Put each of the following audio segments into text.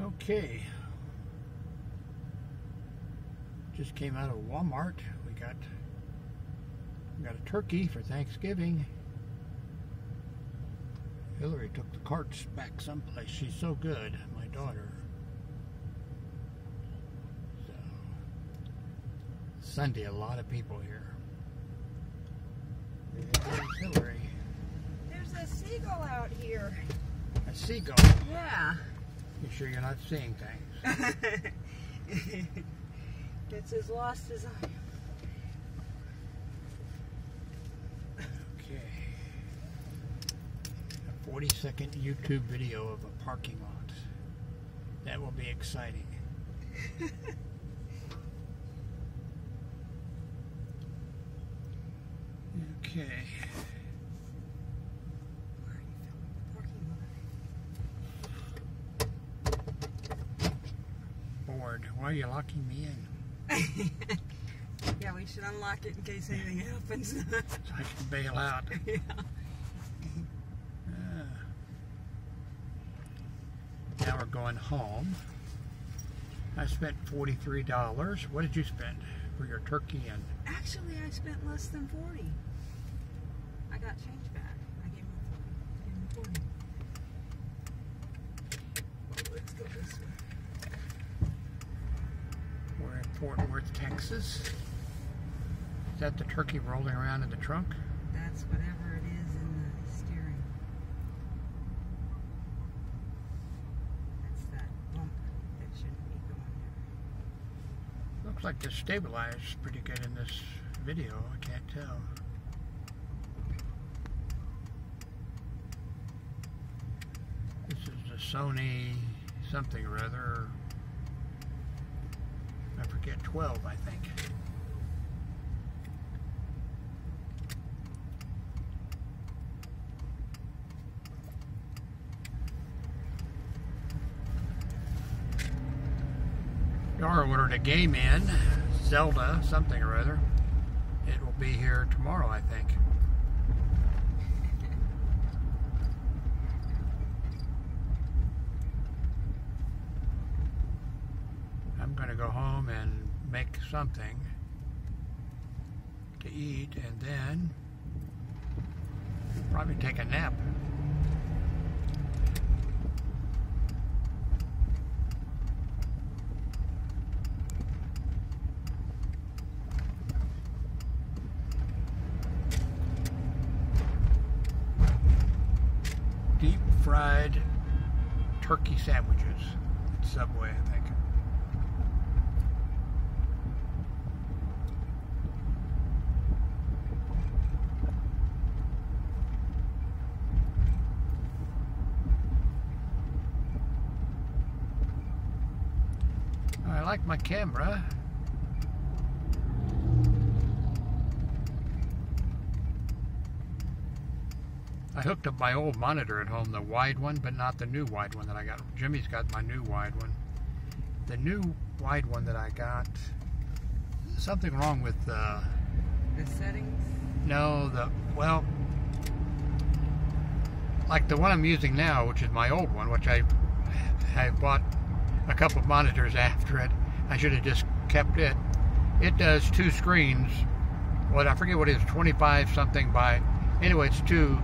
Okay, just came out of Walmart. We got a turkey for Thanksgiving. Hillary took the carts back someplace. She's so good, my daughter. So Sunday, a lot of people here. There's Hillary. There's a seagull out here. A seagull? Yeah. You sure you're not seeing things? It's as lost as I am. Okay. A 40-second YouTube video of a parking lot. That will be exciting. Okay. Why are you locking me in? Yeah, we should unlock it in case anything happens. So I can bail out. Yeah. Now we're going home. I spent $43. What did you spend for your turkey and? Actually, I spent less than 40. I got change back. I gave him 40. Let's go this way. We're in Fort Worth, Texas. Is that the turkey rolling around in the trunk? That's whatever it is in the steering. That's that lump that shouldn't be going there. Looks like this stabilized pretty good in this video. I can't tell. This is the Sony something or other. I forget, 12, I think. Dara ordered a game in, Zelda, something or other. It will be here tomorrow, I think. Go home and make something to eat and then probably take a nap. Deep fried turkey sandwiches at Subway, I think. I like my camera. I hooked up my old monitor at home, the wide one, but not the new wide one that I got. Jimmy's got my new wide one. The new wide one that I got, something wrong with the settings? No, well, like the one I'm using now, which is my old one, which I bought a couple of monitors after it. I should have just kept it. It does two screens. What, I forget what it is, 25 something by, anyway, it's two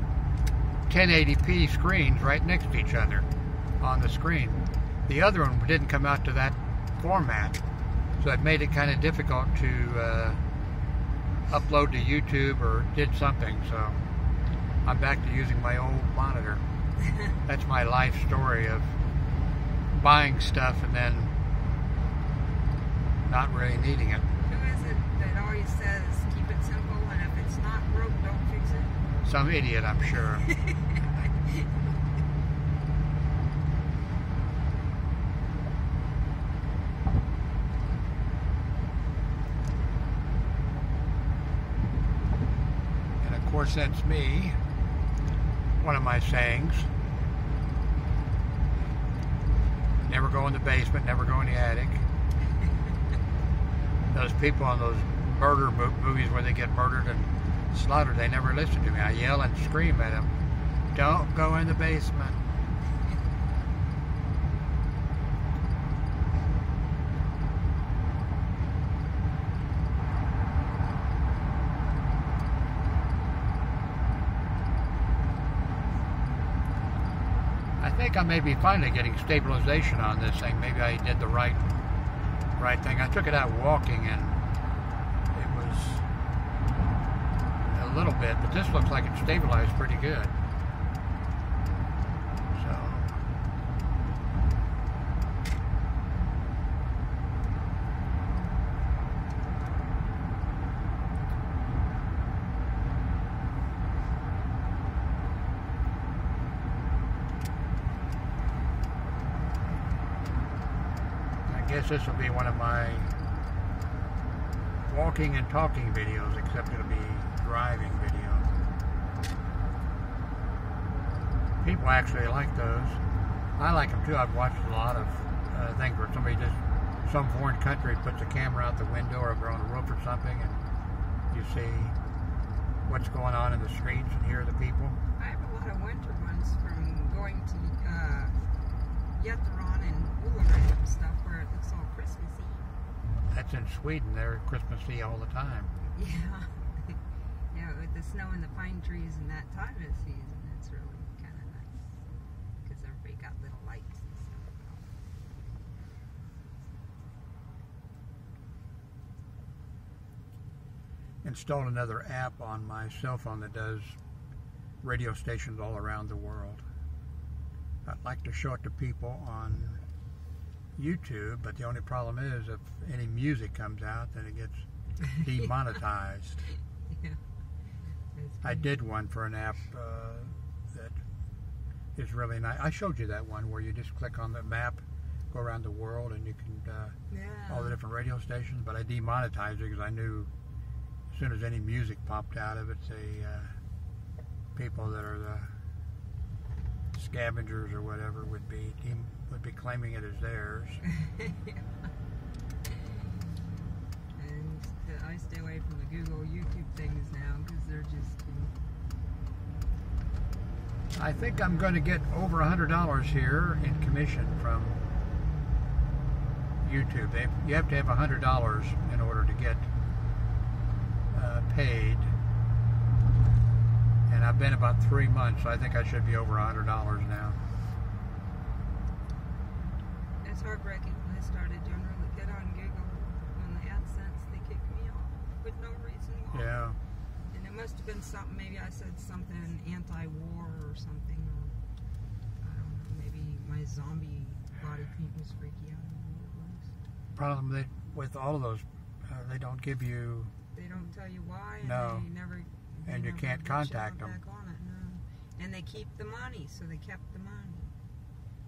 1080p screens right next to each other on the screen. The other one didn't come out to that format, so it made it kind of difficult to upload to YouTube or did something, so I'm back to using my old monitor. That's my life story of buying stuff and then not really needing it. Who is it that always says keep it simple, and if it's not broke, don't fix it? Some idiot, I'm sure. And of course that's me, one of my sayings. Never go in the basement, never go in the attic. Those people on those murder movies where they get murdered and slaughtered, they never listen to me. I yell and scream at them, don't go in the basement. think I may be finally getting stabilization on this thing. Maybe I did the right thing. I took it out walking and it was a little bit, but this looks like it stabilized pretty good. This will be one of my walking and talking videos, except it'll be driving videos. People actually like those. I like them too. I've watched a lot of things where somebody just, some foreign country puts a camera out the window or over on the roof or something, and you see what's going on in the streets and hear the people. I have a lot of winter ones from going to Yatharan and Ullared and stuff where it looks all Christmassy. That's in Sweden. They're Christmassy all the time. Yeah. Yeah, with the snow and the pine trees and that time of the season, it's really kind of nice. Because everybody got little lights and stuff. Installed another app on my cell phone that does radio stations all around the world. I'd like to show it to people on YouTube, but the only problem is if any music comes out, then it gets demonetized. Yeah. I did one for an app that is really nice. I showed you that one where you just click on the map, go around the world, and you can all the different radio stations. But I demonetized it because I knew as soon as any music popped out of it, the people that are the scavengers or whatever would be claiming it as theirs. Yeah. And I stay away from the Google YouTube things now because they're just. I think I'm going to get over $100 here in commission from YouTube. You have to have $100 in order to get paid. And I've been about 3 months, so I think I should be over $100 now. It's heartbreaking. I started doing really good on Google. On the AdSense, they kicked me off with no reason why. Yeah. And it must have been something, maybe I said something anti-war or something. Or, I don't know, maybe my zombie body paint was freaky out. Problem with all of those, they don't give you... They don't tell you why, and no. They never... And you can't contact them. No. And they keep the money, so they kept the money.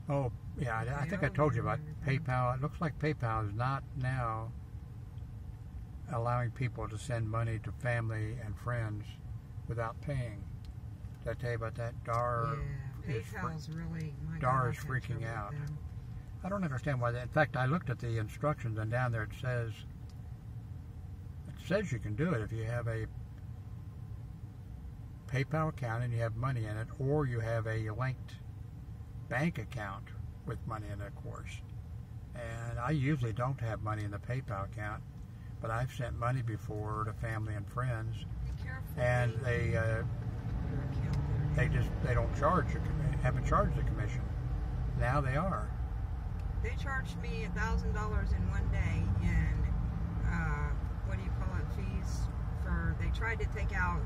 Oh, yeah, I think I told you about PayPal. It looks like PayPal is not now allowing people to send money to family and friends without paying. Did I tell you about that? Yeah, PayPal's really... Dar is freaking out. I don't understand why that... In fact, I looked at the instructions, and down there it says you can do it if you have a PayPal account and you have money in it, or you have a linked bank account with money in it, of course. And I usually don't have money in the PayPal account, but I've sent money before to family and friends, and they don't charge, haven't charged the commission. Now they are. They charged me $1,000 in one day in fees for. They tried to take out.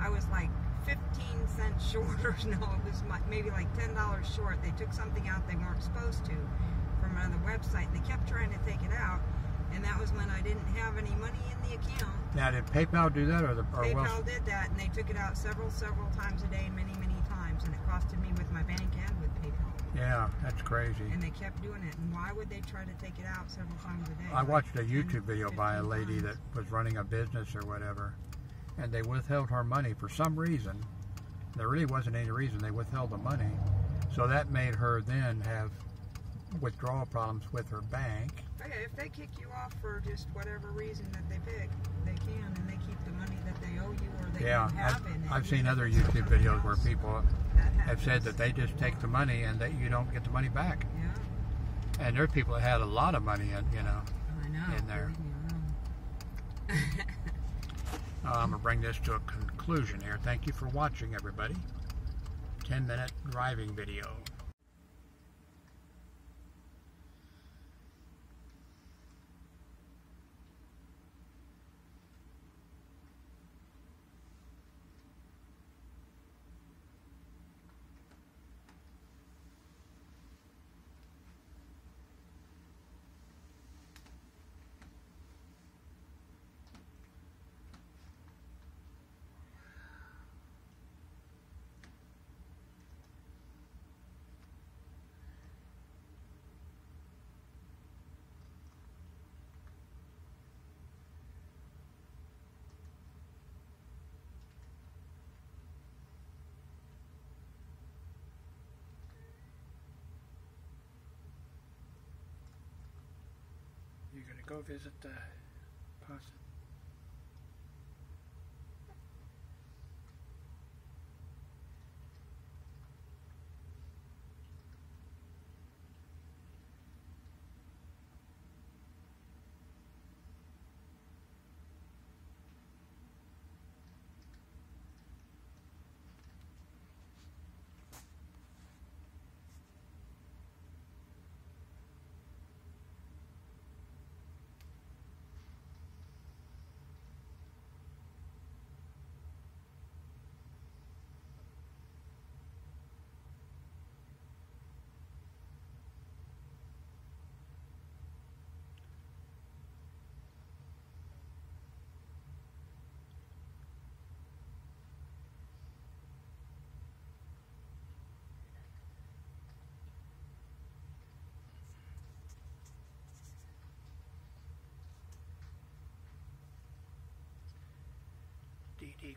I was like 15 cents short, or no, it was maybe like $10 short. They took something out they weren't supposed to from another website. They kept trying to take it out, and that was when I didn't have any money in the account. Now, did PayPal do that, or PayPal did that, and they took it out several times a day, many times, and it costed me with my bank and with PayPal. Yeah, that's crazy. And they kept doing it. And why would they try to take it out several times a day? I watched a YouTube video by a lady that was running a business or whatever. And they withheld her money for some reason. There really wasn't any reason they withheld the money. So that made her then have withdrawal problems with her bank. Okay, if they kick you off for just whatever reason that they pick, they can, and they keep the money that they owe you or they don't have in it. Yeah, I've seen other YouTube videos where people have said that they just take the money and that you don't get the money back. Yeah. And there are people that had a lot of money in, you know, in there. I'm going to bring this to a conclusion here. Thank you for watching, everybody. 10-minute driving video. You're going to go visit the person.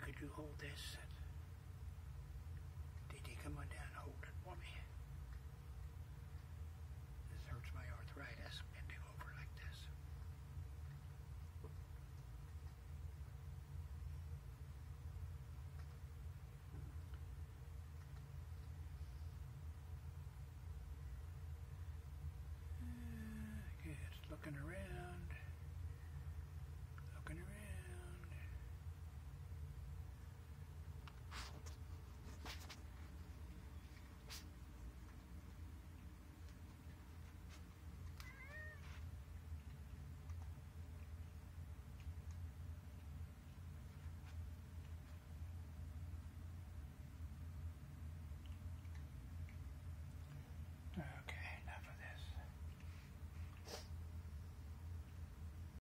Could you hold this?